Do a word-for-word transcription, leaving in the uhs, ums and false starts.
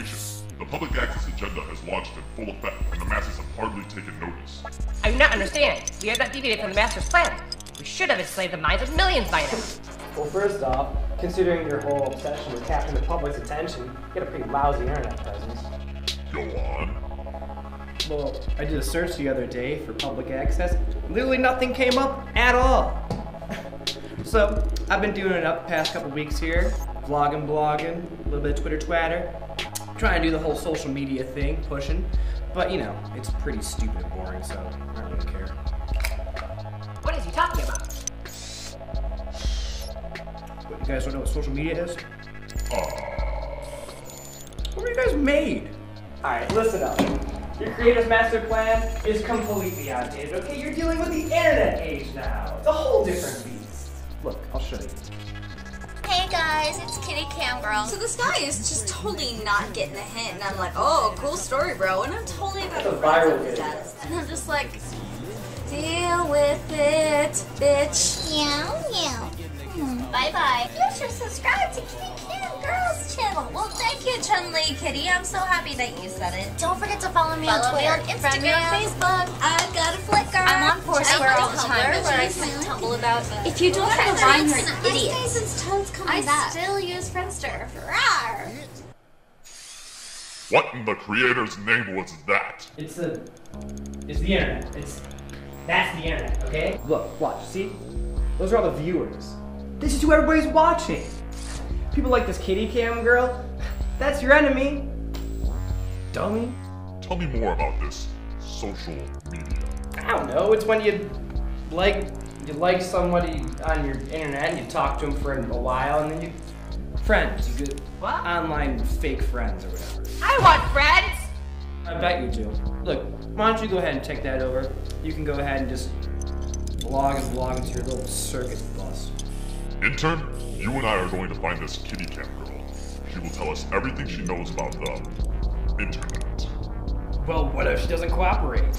gracious. The public access agenda has launched in full effect, and the masses have hardly taken notice. I do not understand. We have not deviated from the master's plan. We should have enslaved the minds of millions by now. Well, first off, considering your whole obsession with capturing the public's attention, you got a pretty lousy internet presence. Go on. Well, I did a search the other day for public access. Literally nothing came up at all. So, I've been doing it up the past couple weeks here. Vlogging, blogging, a little bit of Twitter twatter. Trying to do the whole social media thing, pushing. But, you know, it's pretty stupid and boring, so I don't really care. What is he talking about? What, you guys don't know what social media is? Uh... What were you guys made? Alright, listen up. Your creator's master plan is completely outdated, okay? You're dealing with the internet age now. It's a whole different beast. Look, I'll show you. Hey guys, it's Kitty Cam Girl. So this guy is just totally not getting the hint, and I'm like, oh, cool story, bro. And I'm totally about to viral with that. And I'm just like, deal with it, bitch. Yeah, yeah. Bye-bye. You should subscribe to Kitty Cam Girl's channel. Well, thank you, Chun-Li Kitty. I'm so happy that you said it. Don't forget to follow me follow on Twitter, on Instagram, me on Facebook. I've got a Flickr. I'm on Foursquare all the time. That's what I kind of tumble about. If you don't have a Vine, you're an idiot. I back. still use Friendster. Rawr. What in the creator's name was that? It's the... It's the internet. It's... That's the internet, okay? Look, watch. See? Those are all the viewers. This is who everybody's watching. People like this Kitty Cam Girl. That's your enemy. Dummy. Tell me more about this social media. I don't know. It's when you like you like somebody on your internet and you talk to them for a while and then you friends. You get what? Online fake friends or whatever. I want friends. I bet you do. Look, why don't you go ahead and take that over? You can go ahead and just vlog and vlog into your little circus bus. Intern, you and I are going to find this Kitty Cam Girl. She will tell us everything she knows about the internet. Well, what if she doesn't cooperate?